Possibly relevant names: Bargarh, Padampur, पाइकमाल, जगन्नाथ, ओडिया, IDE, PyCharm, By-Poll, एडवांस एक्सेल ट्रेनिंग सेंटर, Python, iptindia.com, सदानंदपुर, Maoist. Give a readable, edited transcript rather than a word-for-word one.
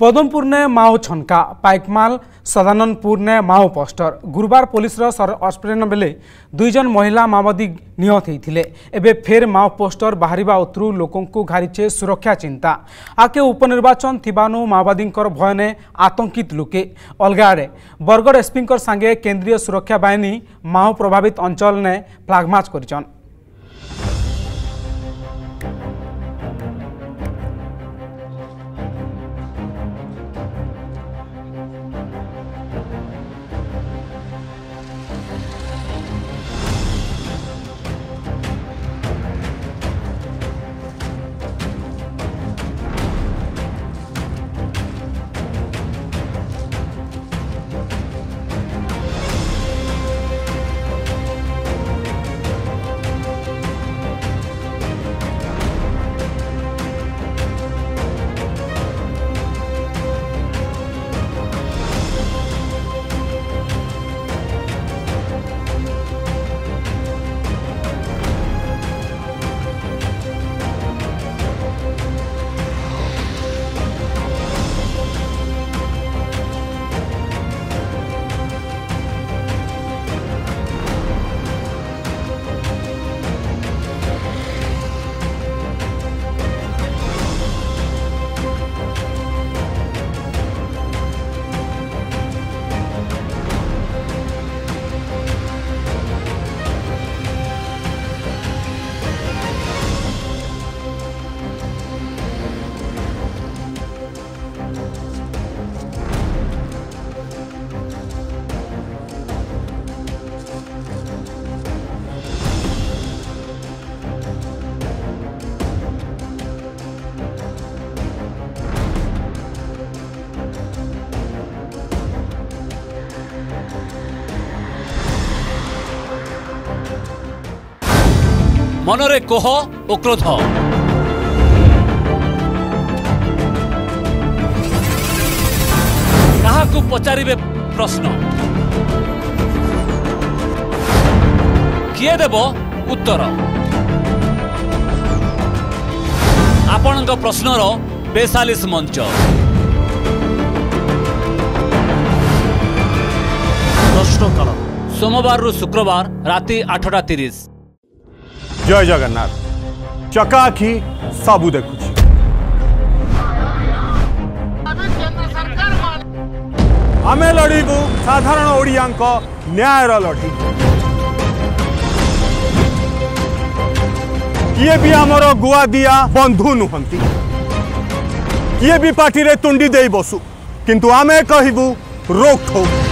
पदमपुर ने माओ छनका, पाइकमाल सदानंदपुर ने माओ पोस्टर। गुरुवार पुलिस सर्चअपरेसन बेले दुई जन महिला माओवादी निहत होते। एवं फेर माओ पोस्टर बाहर उत्तरू लोकों को घारीचे सुरक्षा चिंता। आके उपनिर्वाचन थिबानु माओवादी भय ने आतंकित लोके। अलग आड़े बरगढ़ एसपी संगे केंद्रीय सुरक्षा बाहिनी माओ प्रभावित अंचल ने फ्लागमार्च कर। मनरे कोह ओ क्रोध कहा पचारे प्रश्न किए देव उत्तर आपण प्रश्नर बेसालीस मंच प्रश्नकाल सोमवार रु शुक्रवार राति 8:30। जय जगन्नाथ। चकाखी सबू देखुच आमे लड़ू साधारण ओडिया न्यायर लड़ी किए भी आमर गुआ दिया बंधु नुहंती, किए भी पार्टी रे तुंडी दे बसु, किंतु आमे कहबू रोक ठोक।